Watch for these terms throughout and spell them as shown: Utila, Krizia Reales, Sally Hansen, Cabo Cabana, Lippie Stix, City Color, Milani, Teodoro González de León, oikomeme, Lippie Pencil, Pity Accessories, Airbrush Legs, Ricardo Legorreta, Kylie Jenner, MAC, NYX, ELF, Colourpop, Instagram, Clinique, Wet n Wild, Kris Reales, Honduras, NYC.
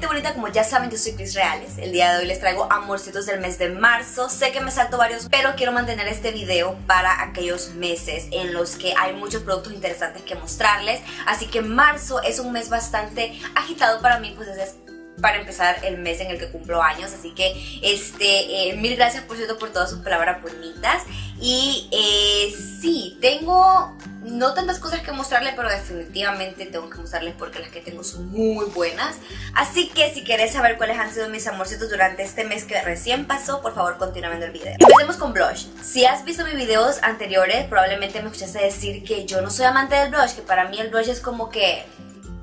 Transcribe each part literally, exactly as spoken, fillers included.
gente bonita, como ya saben, yo soy Kris Reales. El día de hoy les traigo amorcitos del mes de marzo. Sé que me salto varios, pero quiero mantener este video para aquellos meses en los que hay muchos productos interesantes que mostrarles. Así que marzo es un mes bastante agitado para mí, pues es para empezar el mes en el que cumplo años, así que este, eh, mil gracias por cierto por todas sus palabras bonitas. Y eh, sí, tengo no tantas cosas que mostrarles, pero definitivamente tengo que mostrarles porque las que tengo son muy buenas. Así que si querés saber cuáles han sido mis amorcitos durante este mes que recién pasó, por favor continúa viendo el video. Empecemos con blush. Si has visto mis videos anteriores, probablemente me escuchaste decir que yo no soy amante del blush, que para mí el blush es como que...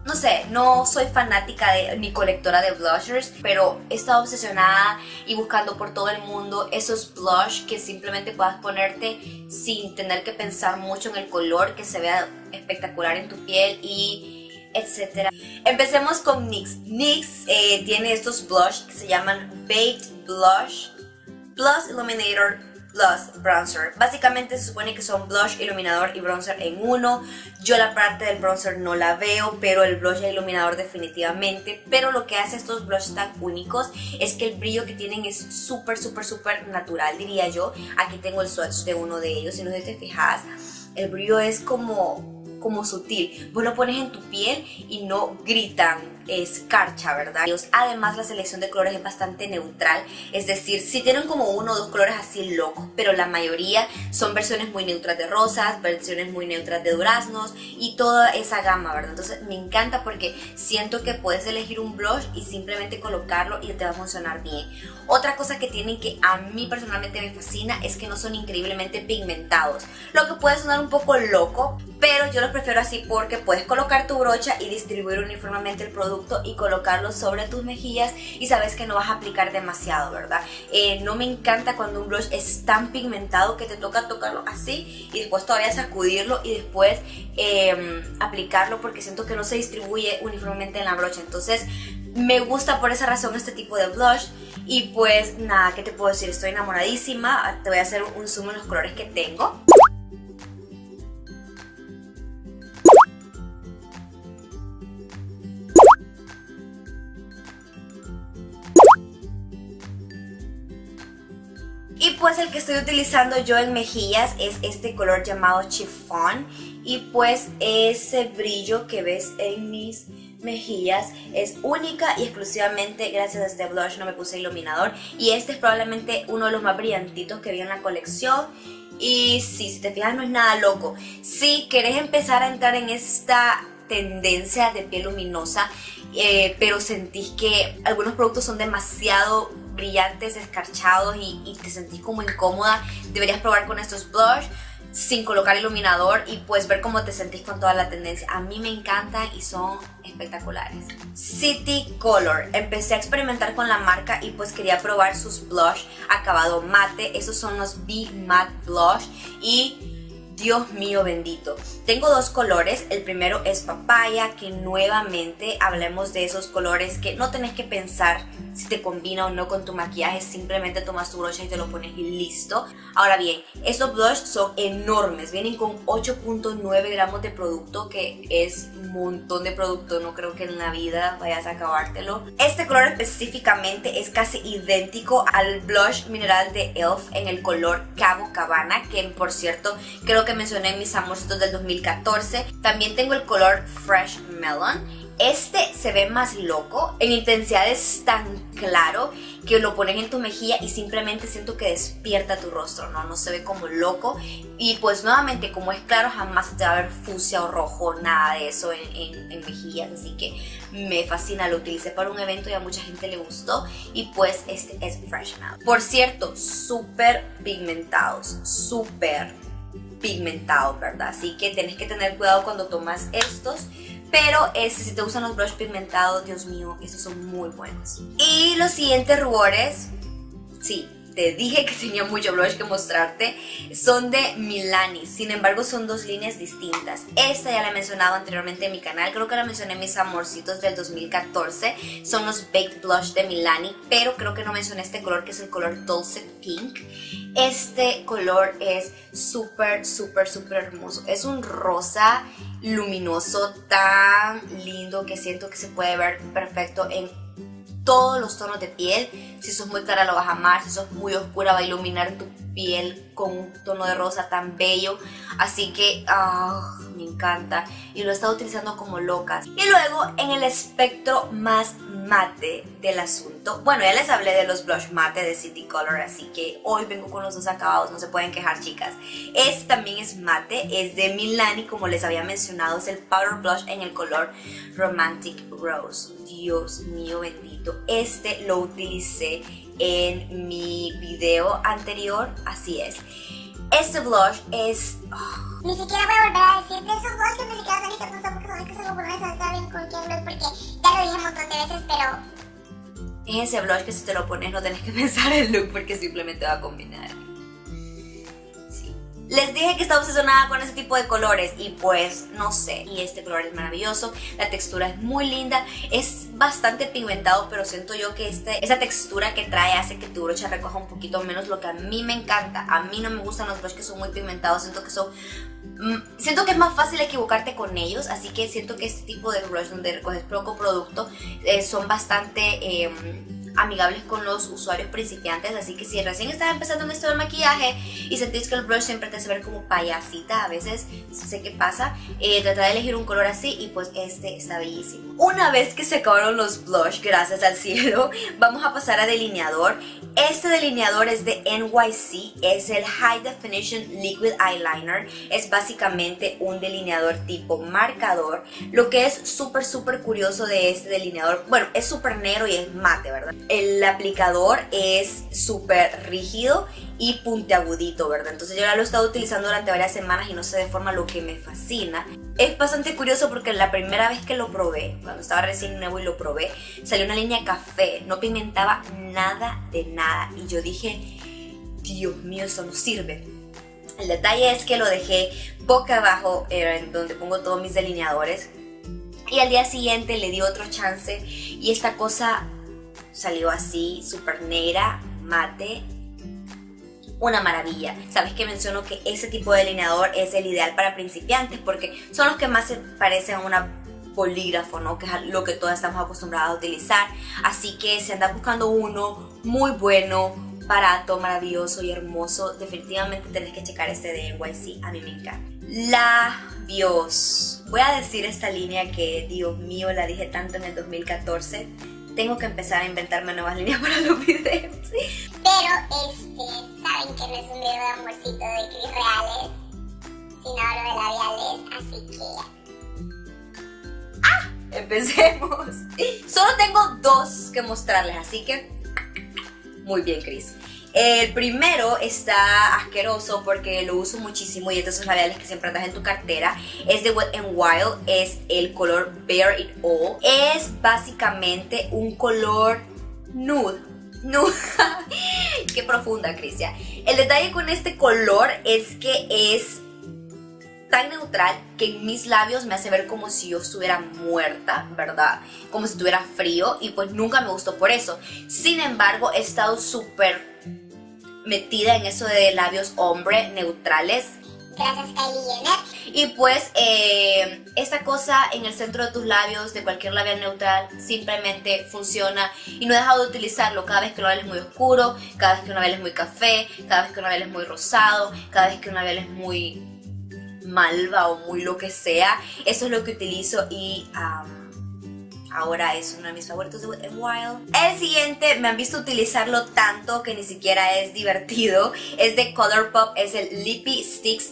no sé, no soy fanática de, ni colectora de blushers, pero he estado obsesionada y buscando por todo el mundo esos blush que simplemente puedas ponerte sin tener que pensar mucho en el color, que se vea espectacular en tu piel y etcétera. Empecemos con NYX. NYX eh, tiene estos blush que se llaman Baked Blush, Plus Illuminator, Plus Bronzer. Básicamente se supone que son blush, iluminador y bronzer en uno. Yo la parte del bronzer no la veo, pero el blush y el iluminador definitivamente. Pero lo que hace estos blush tan únicos es que el brillo que tienen es súper, súper, súper natural, diría yo. Aquí tengo el swatch de uno de ellos. Si no te fijas, el brillo es como... como sutil, vos lo pones en tu piel y no gritan escarcha, ¿verdad? Además la selección de colores es bastante neutral, es decir, sí tienen como uno o dos colores así locos, pero la mayoría son versiones muy neutras de rosas, versiones muy neutras de duraznos y toda esa gama, ¿verdad? Entonces me encanta porque siento que puedes elegir un blush y simplemente colocarlo y te va a funcionar bien. Otra cosa que tienen que a mí personalmente me fascina es que no son increíblemente pigmentados, lo que puede sonar un poco loco, pero yo los prefiero así porque puedes colocar tu brocha y distribuir uniformemente el producto y colocarlo sobre tus mejillas y sabes que no vas a aplicar demasiado, ¿verdad? Eh, no me encanta cuando un blush es tan pigmentado que te toca tocarlo así y después todavía sacudirlo y después eh, aplicarlo, porque siento que no se distribuye uniformemente en la brocha. Entonces me gusta por esa razón este tipo de blush. Y pues nada, ¿qué te puedo decir? Estoy enamoradísima. Te voy a hacer un zoom en los colores que tengo. Y pues el que estoy utilizando yo en mejillas es este color llamado chiffon. Y pues ese brillo que ves en mis mejillas es única y exclusivamente gracias a este blush. No me puse iluminador y este es probablemente uno de los más brillantitos que vi en la colección. Y sí, si te fijas no es nada loco. Si querés empezar a entrar en esta tendencia de piel luminosa, eh, pero sentís que algunos productos son demasiado brillantes, escarchados y, y te sentís como incómoda, deberías probar con estos blush sin colocar iluminador y pues ver cómo te sentís con toda la tendencia. A mí me encantan y son espectaculares. City Color. Empecé a experimentar con la marca y pues quería probar sus blush acabado mate. Esos son los Big Matte Blush y... Dios mío bendito. Tengo dos colores, el primero es papaya, que nuevamente hablemos de esos colores que no tenés que pensar si te combina o no con tu maquillaje, simplemente tomas tu brocha y te lo pones y listo. Ahora bien, estos blush son enormes, vienen con ocho punto nueve gramos de producto, que es un montón de producto, no creo que en la vida vayas a acabártelo. Este color específicamente es casi idéntico al blush mineral de E L F en el color Cabo Cabana, que por cierto creo que que mencioné en mis amorcitos del dos mil catorce. También tengo el color Fresh Melon. Este se ve más loco, en intensidad es tan claro que lo pones en tu mejilla y simplemente siento que despierta tu rostro, ¿no? No se ve como loco y pues nuevamente como es claro jamás te va a ver fucsia o rojo, nada de eso en, en, en mejillas, así que me fascina, lo utilicé para un evento y a mucha gente le gustó y pues este es Fresh Melon. Por cierto, súper pigmentados, súper pigmentado, ¿verdad? Así que tenés que tener cuidado cuando tomas estos, pero este, si te gustan los blush pigmentados, Dios mío, estos son muy buenos. Y los siguientes rubores, sí, te dije que tenía mucho blush que mostrarte, son de Milani, sin embargo son dos líneas distintas. Esta ya la he mencionado anteriormente en mi canal, creo que la mencioné en mis amorcitos del dos mil catorce, son los Baked Blush de Milani, pero creo que no mencioné este color que es el color Dulce Pink. Este color es súper, súper, súper hermoso. Es un rosa luminoso tan lindo que siento que se puede ver perfecto en todos los tonos de piel. Si sos muy clara lo vas a amar, si sos muy oscura va a iluminar tu piel con un tono de rosa tan bello. Así que oh, me encanta y lo he estado utilizando como locas. Y luego en el espectro más mate del asunto, bueno, ya les hablé de los blush mate de City Color, así que hoy vengo con los dos acabados, no se pueden quejar, chicas. Este también es mate, es de Milani, como les había mencionado, es el powder blush en el color Romantic Rose. Dios mío bendito, este lo utilicé en mi video anterior, así es. Este blush es... Oh. Ni siquiera voy a volver a decir de esos blushes que ni siquiera son listos, tampoco son listos, solo por eso no saben con qué blush, porque ya lo dije un montón de veces, pero... Es ese blush que si te lo pones no tenés que pensar el look porque simplemente va a combinar. Les dije que estaba obsesionada con ese tipo de colores y pues no sé, y este color es maravilloso, la textura es muy linda, es bastante pigmentado, pero siento yo que este, esa textura que trae hace que tu brocha recoja un poquito menos, lo que a mí me encanta. A mí no me gustan los brushes que son muy pigmentados, siento que son... Siento que es más fácil equivocarte con ellos, así que siento que este tipo de brush donde recoges poco producto eh, son bastante... Eh, amigables con los usuarios principiantes, así que si recién estás empezando en esto del maquillaje y sentís que el blush siempre te hace ver como payasita, a veces, no sé qué pasa, eh, trata de elegir un color así y pues este está bellísimo. Una vez que se acabaron los blush, gracias al cielo, vamos a pasar a delineador. Este delineador es de N Y C, es el High Definition Liquid Eyeliner, es básicamente un delineador tipo marcador. Lo que es súper súper curioso de este delineador, bueno, es súper negro y es mate, ¿verdad? El aplicador es súper rígido y puntiagudito, ¿verdad? Entonces yo ya lo he estado utilizando durante varias semanas y no se deforma, lo que me fascina. Es bastante curioso porque la primera vez que lo probé, cuando estaba recién nuevo y lo probé, salió una línea café, no pigmentaba nada de nada. Y yo dije, Dios mío, eso no sirve. El detalle es que lo dejé boca abajo, en donde pongo todos mis delineadores. Y al día siguiente le di otro chance y esta cosa... salió así, súper negra, mate, una maravilla. Sabes que menciono que ese tipo de delineador es el ideal para principiantes porque son los que más se parecen a una polígrafo, ¿no? Que es lo que todas estamos acostumbradas a utilizar. Así que si andas buscando uno muy bueno, barato, maravilloso y hermoso, definitivamente tenés que checar este de N Y C, a mí me encanta. Labios. Voy a decir esta línea que, Dios mío, la dije tanto en el dos mil catorce. Tengo que empezar a inventarme nuevas líneas para los videos. Pero, este, saben que no es un video de amorcito de Krizia Reales, sino hablo de labiales, así que... ¡Ah! Empecemos. Solo tengo dos que mostrarles, así que... Muy bien, Kris. El primero está asqueroso porque lo uso muchísimo y estos son labiales que siempre andas en tu cartera. Es de Wet n Wild, es el color Bare It All. Es básicamente un color nude. Nude. Qué profunda, Krizia. El detalle con este color es que es tan neutral que en mis labios me hace ver como si yo estuviera muerta, ¿verdad? Como si estuviera frío y pues nunca me gustó por eso. Sin embargo, he estado súper... metida en eso de labios hombre neutrales. Gracias, Kylie Jenner. Y pues eh, esta cosa en el centro de tus labios, de cualquier labial neutral, simplemente funciona y no he dejado de utilizarlo. Cada vez que un labial es muy oscuro, cada vez que un labial es muy café, cada vez que un labial es muy rosado, cada vez que un labial es muy malva o muy lo que sea, eso es lo que utilizo y... Um, ahora es uno de mis favoritos de Wet n Wild. El siguiente me han visto utilizarlo tanto que ni siquiera es divertido. Es de Colourpop, es el Lippy Sticks.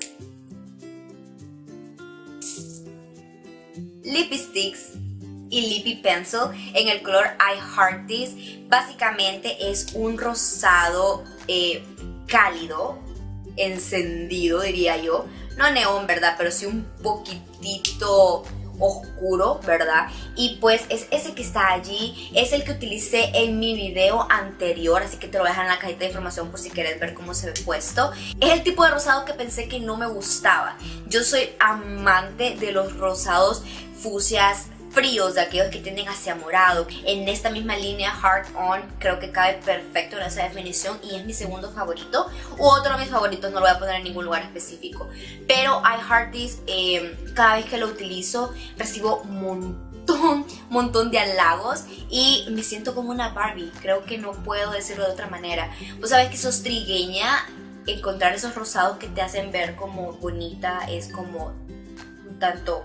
Lippy Sticks y Lippy Pencil en el color I Heart This. Básicamente es un rosado eh, cálido, encendido diría yo. No neón, ¿verdad? Pero sí un poquitito... oscuro, ¿verdad? Y pues es ese que está allí, es el que utilicé en mi video anterior, así que te lo voy a dejar en la cajita de información por si quieres ver cómo se ve puesto. Es el tipo de rosado que pensé que no me gustaba. Yo soy amante de los rosados fucsias fríos, de aquellos que tienden hacia morado. En esta misma línea Hard On creo que cabe perfecto en esa definición y es mi segundo favorito. U otro de mis favoritos, no lo voy a poner en ningún lugar específico. Pero I Heart This, eh, cada vez que lo utilizo recibo montones un montón de halagos y me siento como una Barbie, creo que no puedo decirlo de otra manera. Vos sabés que sos trigueña, encontrar esos rosados que te hacen ver como bonita es como un tanto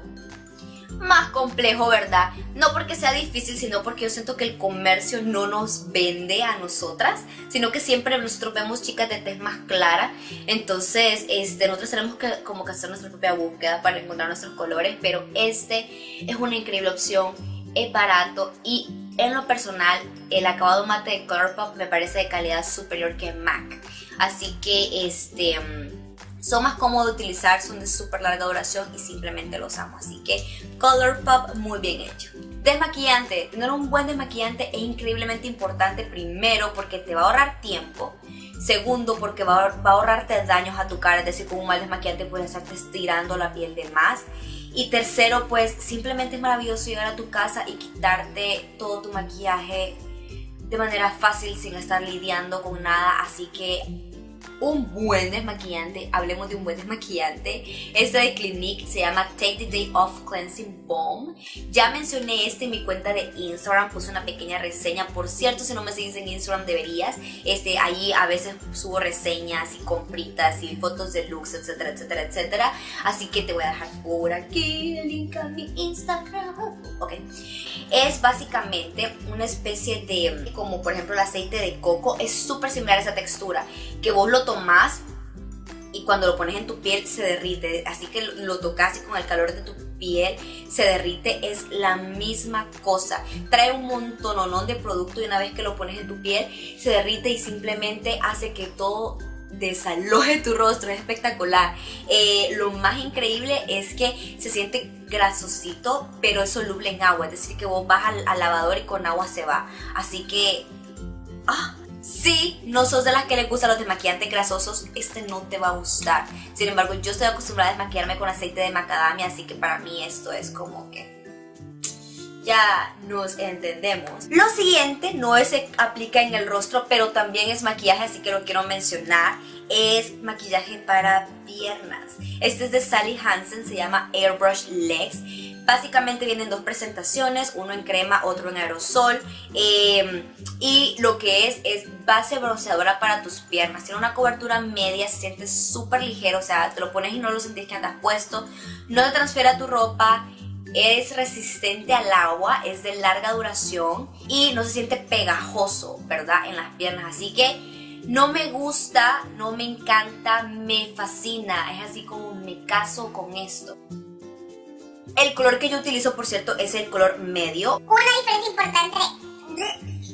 más complejo, ¿verdad? No porque sea difícil, sino porque yo siento que el comercio no nos vende a nosotras, sino que siempre nosotros vemos chicas de tez más clara. Entonces, este, nosotros tenemos que como que hacer nuestra propia búsqueda para encontrar nuestros colores, pero este es una increíble opción, es barato y en lo personal, el acabado mate de Colourpop me parece de calidad superior que MAC. Así que este... son más cómodos de utilizar, son de súper larga duración y simplemente los amo. Así que Colourpop, muy bien hecho. Desmaquillante. Tener un buen desmaquillante es increíblemente importante. Primero, porque te va a ahorrar tiempo. Segundo, porque va a, va a ahorrarte daños a tu cara. Es decir, con un mal desmaquillante puedes estarte estirando la piel de más. Y tercero, pues simplemente es maravilloso llegar a tu casa y quitarte todo tu maquillaje de manera fácil sin estar lidiando con nada. Así que... un buen desmaquillante, hablemos de un buen desmaquillante. Este de Clinique se llama Take the Day Off Cleansing Balm. Ya mencioné este en mi cuenta de Instagram, puse una pequeña reseña. Por cierto, si no me sigues en Instagram deberías. Este, ahí a veces subo reseñas y compritas y fotos de looks, etcétera, etcétera, etcétera. Así que te voy a dejar por aquí el link a mi Instagram. Ok. Es básicamente una especie de, como por ejemplo el aceite de coco. Es súper similar a esa textura, que vos lo tomás y cuando lo pones en tu piel se derrite, así que lo tocas y con el calor de tu piel se derrite, es la misma cosa. Trae un montononón de producto y una vez que lo pones en tu piel se derrite y simplemente hace que todo desaloje tu rostro, es espectacular. Eh, lo más increíble es que se siente grasosito pero es soluble en agua, es decir que vos vas al, al lavador y con agua se va, así que... ¡ah! Si no sos de las que les gustan los desmaquillantes grasosos, este no te va a gustar. Sin embargo, yo estoy acostumbrada a desmaquillarme con aceite de macadamia, así que para mí esto es como que... ya nos entendemos. Lo siguiente no se aplica en el rostro, pero también es maquillaje, así que lo quiero mencionar. Es maquillaje para piernas. Este es de Sally Hansen, se llama Airbrush Legs. Básicamente vienen dos presentaciones, uno en crema, otro en aerosol. Eh, y lo que es, es base bronceadora para tus piernas. Tiene una cobertura media, se siente súper ligero, o sea, te lo pones y no lo sentís que andas puesto. No te transfiere a tu ropa. Es resistente al agua, es de larga duración y no se siente pegajoso, ¿verdad? En las piernas, así que no me gusta, no me encanta, me fascina. Es así como me caso con esto. El color que yo utilizo, por cierto, es el color medio. Una diferencia importante...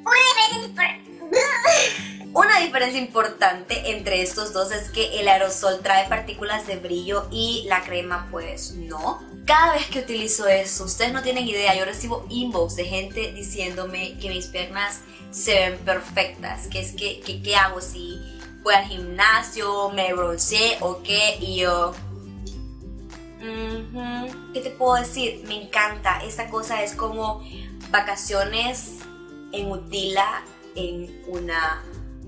Una diferencia importante... Una diferencia importante entre estos dos es que el aerosol trae partículas de brillo y la crema pues no. Cada vez que utilizo esto, ustedes no tienen idea, yo recibo inbox de gente diciéndome que mis piernas se ven perfectas, que es que, que ¿qué hago? Si voy al gimnasio, me bronceé o qué, y yo... mm-hmm. ¿Qué te puedo decir? Me encanta, esta cosa es como vacaciones en Utila en una...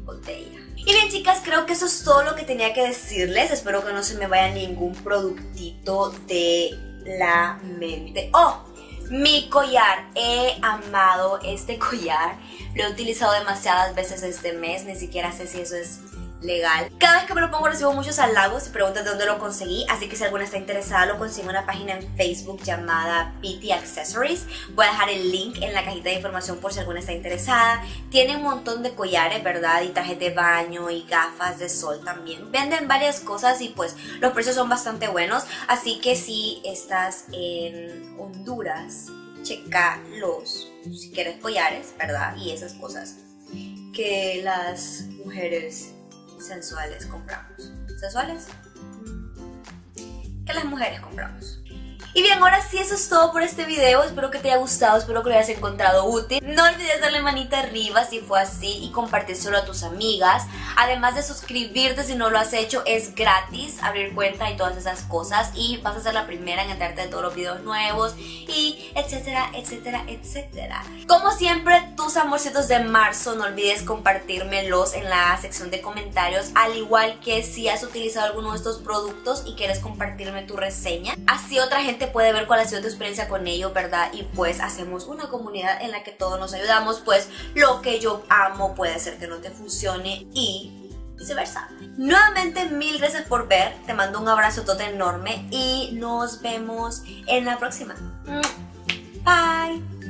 botella. Y bien chicas, creo que eso es todo lo que tenía que decirles. Espero que no se me vaya ningún productito de la mente. ¡Oh! Mi collar. He amado este collar. Lo he utilizado demasiadas veces este mes. Ni siquiera sé si eso es legal. Cada vez que me lo pongo recibo muchos halagos y preguntas de dónde lo conseguí, así que si alguna está interesada lo consigo en una página en Facebook llamada Pity Accessories. Voy a dejar el link en la cajita de información por si alguna está interesada. Tienen un montón de collares, ¿verdad? Y trajes de baño y gafas de sol también. Venden varias cosas y pues los precios son bastante buenos, así que si estás en Honduras, checa los, si quieres, collares, ¿verdad? Y esas cosas que las mujeres... sensuales compramos. ¿Sensuales? Que las mujeres compramos. Y bien, ahora sí, eso es todo por este video. Espero que te haya gustado, espero que lo hayas encontrado útil. No olvides darle manita arriba si fue así y compartírselo a tus amigas. Además de suscribirte si no lo has hecho, es gratis abrir cuenta y todas esas cosas. Y vas a ser la primera en enterarte de todos los videos nuevos y etcétera, etcétera, etcétera. Como siempre, tus amorcitos de marzo, no olvides compartírmelos en la sección de comentarios. Al igual que si has utilizado alguno de estos productos y quieres compartirme tu reseña. Así otra gente gente puede ver cuál ha sido tu experiencia con ello, ¿verdad? Y pues hacemos una comunidad en la que todos nos ayudamos, pues lo que yo amo puede ser que no te funcione y viceversa. Nuevamente, mil gracias por ver, te mando un abrazo todo enorme y nos vemos en la próxima. Bye.